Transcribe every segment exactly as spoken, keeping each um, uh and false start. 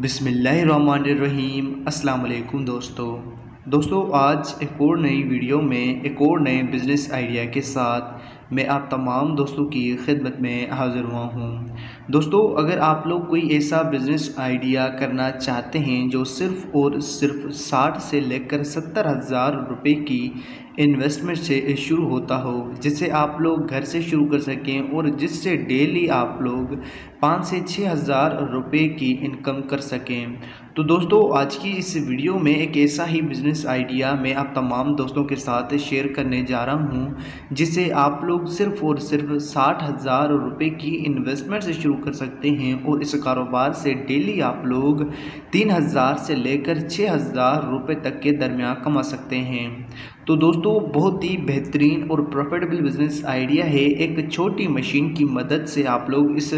बिस्मिल्लाहिर्रहमानिर्रहीम। अस्सलाम वालेकुम दोस्तों दोस्तों आज एक और नई वीडियो में एक और नए बिज़नेस आइडिया के साथ मैं आप तमाम दोस्तों की खिदमत में हाज़िर हुआ हूँ। दोस्तों अगर आप लोग कोई ऐसा बिज़नेस आइडिया करना चाहते हैं जो सिर्फ़ और सिर्फ साठ से लेकर सत्तर हज़ार रुपये की इन्वेस्टमेंट से शुरू होता हो, जिसे आप लोग घर से शुरू कर सकें और जिससे डेली आप लोग पाँच से छः हज़ार रुपये की इनकम कर सकें, तो दोस्तों आज की इस वीडियो में एक ऐसा ही बिज़नेस आइडिया मैं आप तमाम दोस्तों के साथ शेयर करने जा रहा हूं, जिसे आप लोग सिर्फ़ और सिर्फ साठ हज़ार रुपये की इन्वेस्टमेंट से शुरू कर सकते हैं और इस कारोबार से डेली आप लोग तीन हज़ार से लेकर छः हज़ार रुपये तक के दरमियान कमा सकते हैं। तो दोस्तों बहुत ही बेहतरीन और प्रॉफिटेबल बिज़नेस आइडिया है। एक छोटी मशीन की मदद से आप लोग इस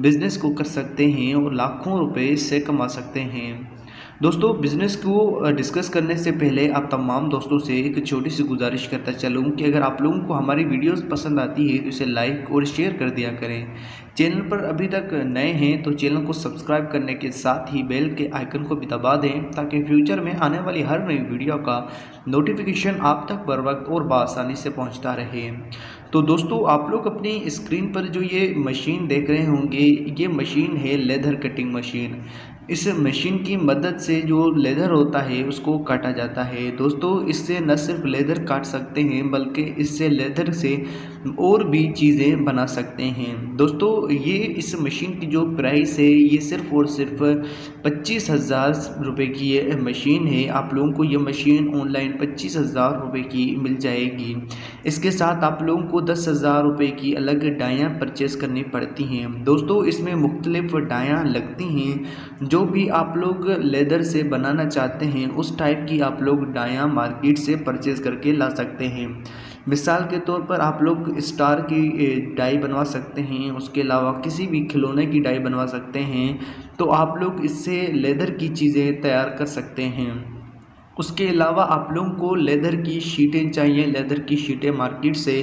बिज़नेस को कर सकते हैं और लाखों रुपए से कमा सकते हैं। दोस्तों बिज़नेस को डिस्कस करने से पहले आप तमाम दोस्तों से एक छोटी सी गुजारिश करता चलूँ कि अगर आप लोगों को हमारी वीडियोस पसंद आती है तो इसे लाइक और शेयर कर दिया करें। चैनल पर अभी तक नए हैं तो चैनल को सब्सक्राइब करने के साथ ही बेल के आइकन को भी दबा दें, ताकि फ्यूचर में आने वाली हर नई वीडियो का नोटिफिकेशन आप तक बर वक्त और बआसानी से पहुँचता रहे। तो दोस्तों आप लोग अपनी स्क्रीन पर जो ये मशीन देख रहे होंगे, ये मशीन है लेदर कटिंग मशीन। इस मशीन की मदद से जो लेदर होता है उसको काटा जाता है। दोस्तों इससे न सिर्फ लेदर काट सकते हैं बल्कि इससे लेदर से और भी चीज़ें बना सकते हैं। दोस्तों ये इस मशीन की जो प्राइस है ये सिर्फ़ और सिर्फ पच्चीस हज़ार रुपये की ये मशीन है। आप लोगों को ये मशीन ऑनलाइन पच्चीस हज़ार रुपये की मिल जाएगी। इसके साथ आप लोगों को दस हज़ार रुपये की अलग डायाँ परचेज़ करनी पड़ती हैं। दोस्तों इसमें मुख्तलिफ डायाँ लगती हैं, जो भी आप लोग लेदर से बनाना चाहते हैं उस टाइप की आप लोग डायाँ मार्केट से परचेज़ करके ला सकते हैं। मिसाल के तौर पर आप लोग स्टार की डाई बनवा सकते हैं, उसके अलावा किसी भी खिलौने की डाई बनवा सकते हैं, तो आप लोग इससे लेदर की चीज़ें तैयार कर सकते हैं। उसके अलावा आप लोगों को लेदर की शीटें चाहिए, लेदर की शीटें मार्केट से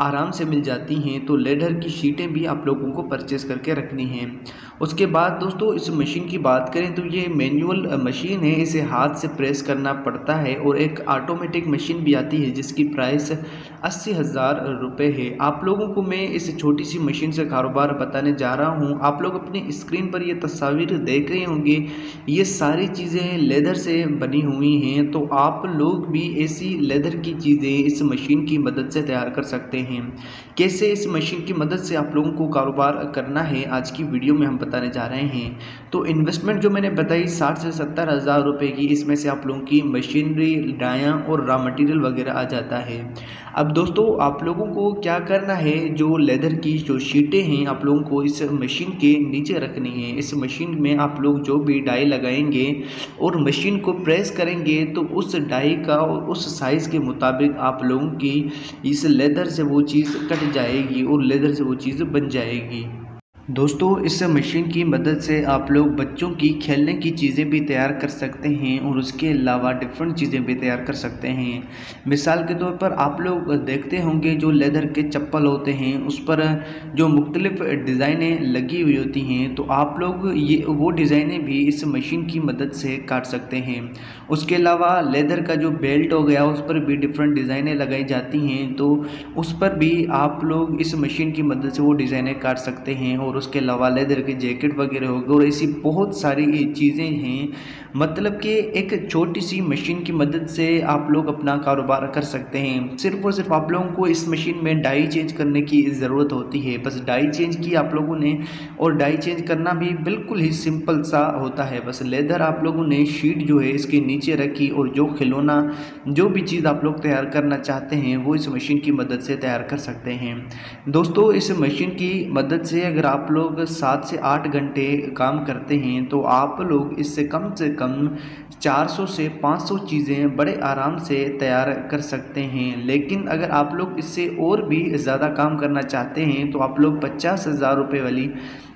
आराम से मिल जाती हैं, तो लेदर की शीटें भी आप लोगों को परचेज़ करके रखनी हैं। उसके बाद दोस्तों इस मशीन की बात करें तो ये मैनुअल मशीन है, इसे हाथ से प्रेस करना पड़ता है, और एक ऑटोमेटिक मशीन भी आती है जिसकी प्राइस अस्सी हज़ार रुपये है। आप लोगों को मैं इस छोटी सी मशीन से कारोबार बताने जा रहा हूँ। आप लोग अपनी स्क्रीन पर ये तस्वीर देख रहे होंगे, ये सारी चीज़ें लेदर से बनी हुई हैं, तो आप लोग भी ऐसी लेदर की चीज़ें इस मशीन की मदद से तैयार कर सकते हैं। कैसे इस मशीन की मदद से आप लोगों को कारोबार करना है आज की वीडियो में हम बताने जा रहे हैं। तो इन्वेस्टमेंट जो मैंने बताई साठ से सत्तर हज़ार रुपये की, इसमें से आप लोगों की मशीनरी, डायाँ और रॉ मटेरियल वगैरह आ जाता है। अब दोस्तों आप लोगों को क्या करना है, जो लेदर की जो शीटें हैं आप लोगों को इस मशीन के नीचे रखनी है। इस मशीन में आप लोग जो भी डाई लगाएंगे और मशीन को प्रेस करेंगे तो उस डाई का और उस साइज़ के मुताबिक आप लोगों की इस लेदर से वो चीज़ कट जाएगी और लेदर से वो चीज़ बन जाएगी। दोस्तों इस मशीन की मदद से आप लोग बच्चों की खेलने की चीज़ें भी तैयार कर सकते हैं और उसके अलावा डिफरेंट चीज़ें भी तैयार कर सकते हैं। मिसाल के तौर पर आप लोग देखते होंगे जो लेदर के चप्पल होते हैं उस पर जो मुख्तलिफ़ डिज़ाइनें लगी हुई होती हैं, तो आप लोग ये वो डिज़ाइनें भी इस मशीन की मदद से काट सकते हैं। उसके अलावा लेदर का जो बेल्ट हो गया उस पर भी डिफरेंट डिज़ाइनें लगाई जाती हैं, तो उस पर भी आप लोग इस मशीन की मदद से वो डिज़ाइनें काट सकते हैं। और उसके अलावा लेदर के जैकेट वगैरह हो गए और ऐसी बहुत सारी चीज़ें हैं, मतलब कि एक छोटी सी मशीन की मदद से आप लोग अपना कारोबार कर सकते हैं। सिर्फ और सिर्फ आप लोगों को इस मशीन में डाई चेंज करने की ज़रूरत होती है, बस डाई चेंज की आप लोगों ने, और डाई चेंज करना भी बिल्कुल ही सिंपल सा होता है। बस लेदर आप लोगों ने शीट जो है इसके नीचे रखी और जो खिलौना, जो भी चीज़ आप लोग तैयार करना चाहते हैं वो इस मशीन की मदद से तैयार कर सकते हैं। दोस्तों इस मशीन की मदद से अगर आप लोग सात से आठ घंटे काम करते हैं तो आप लोग इससे कम से कम चार सौ से पाँच सौ चीज़ें बड़े आराम से तैयार कर सकते हैं। लेकिन अगर आप लोग इससे और भी ज़्यादा काम करना चाहते हैं तो आप लोग पचास हज़ार रुपये वाली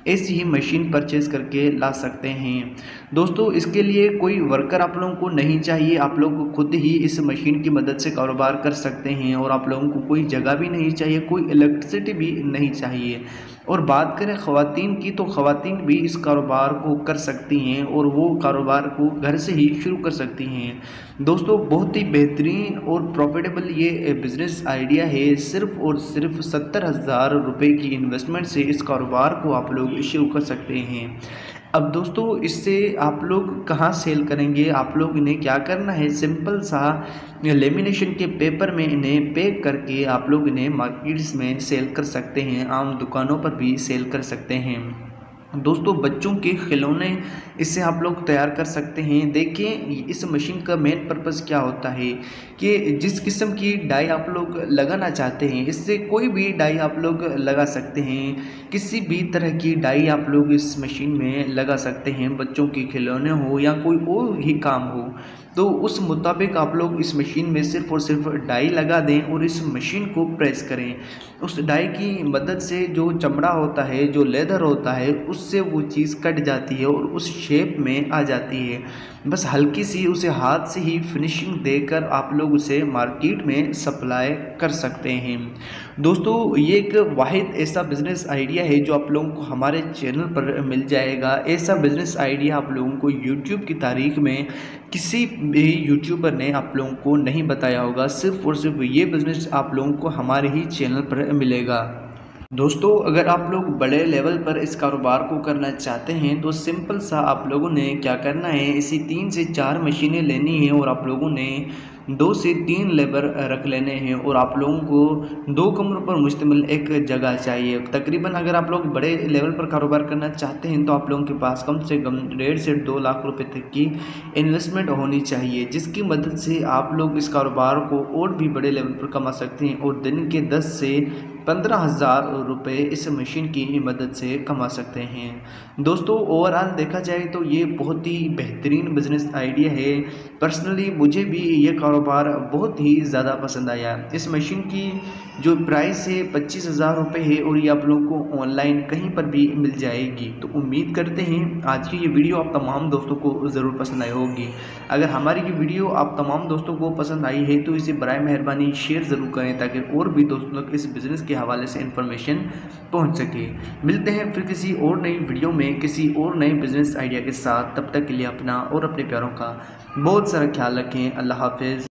ऐसी ही मशीन परचेज़ करके ला सकते हैं। दोस्तों इसके लिए कोई वर्कर आप लोगों को नहीं चाहिए, आप लोग खुद ही इस मशीन की मदद से कारोबार कर सकते हैं और आप लोगों को कोई जगह भी नहीं चाहिए, कोई इलेक्ट्रिसिटी भी नहीं चाहिए। और बात करें ख़वातीन की तो ख़वातीन भी इस कारोबार को कर सकती हैं और वो कारोबार को घर से ही शुरू कर सकती हैं। दोस्तों बहुत ही बेहतरीन और प्रॉफिटेबल ये बिज़नेस आइडिया है। सिर्फ़ और सिर्फ सत्तर हज़ार रुपये की इन्वेस्टमेंट से इस कारोबार को आप लोग शुरू कर सकते हैं। अब दोस्तों इससे आप लोग कहाँ सेल करेंगे, आप लोग इन्हें क्या करना है, सिंपल सा लेमिनेशन के पेपर में इन्हें पैक करके आप लोग इन्हें मार्केट्स में सेल कर सकते हैं, आम दुकानों पर भी सेल कर सकते हैं। दोस्तों बच्चों के खिलौने इससे आप लोग तैयार कर सकते हैं। देखिए इस मशीन का मेन पर्पस क्या होता है कि जिस किस्म की डाई आप लोग लगाना चाहते हैं, इससे कोई भी डाई आप लोग लगा सकते हैं, किसी भी तरह की डाई आप लोग इस मशीन में लगा सकते हैं। बच्चों के खिलौने हो या कोई और ही काम हो तो उस मुताबिक आप लोग इस मशीन में सिर्फ़ और सिर्फ डाई लगा दें और इस मशीन को प्रेस करें। उस डाई की मदद से जो चमड़ा होता है, जो लेदर होता है, उससे वो चीज़ कट जाती है और उस शेप में आ जाती है। बस हल्की सी उसे हाथ से ही फिनिशिंग देकर आप लोग उसे मार्केट में सप्लाई कर सकते हैं। दोस्तों ये एक वाहिद ऐसा बिज़नेस आइडिया है जो आप लोगों को हमारे चैनल पर मिल जाएगा। ऐसा बिज़नेस आइडिया आप लोगों को यूट्यूब की तारीख में किसी भी यूट्यूबर ने आप लोगों को नहीं बताया होगा। सिर्फ़ और सिर्फ ये बिज़नेस आप लोगों को हमारे ही चैनल पर मिलेगा। दोस्तों अगर आप लोग बड़े लेवल पर इस कारोबार को करना चाहते हैं तो सिंपल सा आप लोगों ने क्या करना है, इसी तीन से चार मशीनें लेनी हैं और आप लोगों ने दो से तीन लेबर रख लेने हैं और आप लोगों को दो कमरों पर मुश्तमिल एक जगह चाहिए। तकरीबन अगर आप लोग बड़े लेवल पर कारोबार करना चाहते हैं तो आप लोगों के पास कम से कम डेढ़ से दो लाख रुपए तक की इन्वेस्टमेंट होनी चाहिए, जिसकी मदद से आप लोग इस कारोबार को और भी बड़े लेवल पर कमा सकते हैं और दिन के दस से पंद्रह हज़ार रुपये इस मशीन की ही मदद से कमा सकते हैं। दोस्तों ओवरऑल देखा जाए तो ये बहुत ही बेहतरीन बिजनेस आइडिया है। पर्सनली मुझे भी ये कारोबार बहुत ही ज़्यादा पसंद आया। इस मशीन की जो प्राइस है पच्चीस हज़ार रुपये है और ये आप लोगों को ऑनलाइन कहीं पर भी मिल जाएगी। तो उम्मीद करते हैं आज की ये वीडियो आप तमाम दोस्तों को ज़रूर पसंद आई होगी। अगर हमारी ये वीडियो आप तमाम दोस्तों को पसंद आई है तो इसे बराए मेहरबानी शेयर ज़रूर करें ताकि और भी दोस्तों तक इस बिज़नेस के हवाले से इंफॉर्मेशन पहुंच सके। मिलते हैं फिर किसी और नई वीडियो में किसी और नए बिज़नेस आइडिया के साथ। तब तक के लिए अपना और अपने प्यारों का बहुत सारा ख्याल रखें। अल्लाह हाफिज़।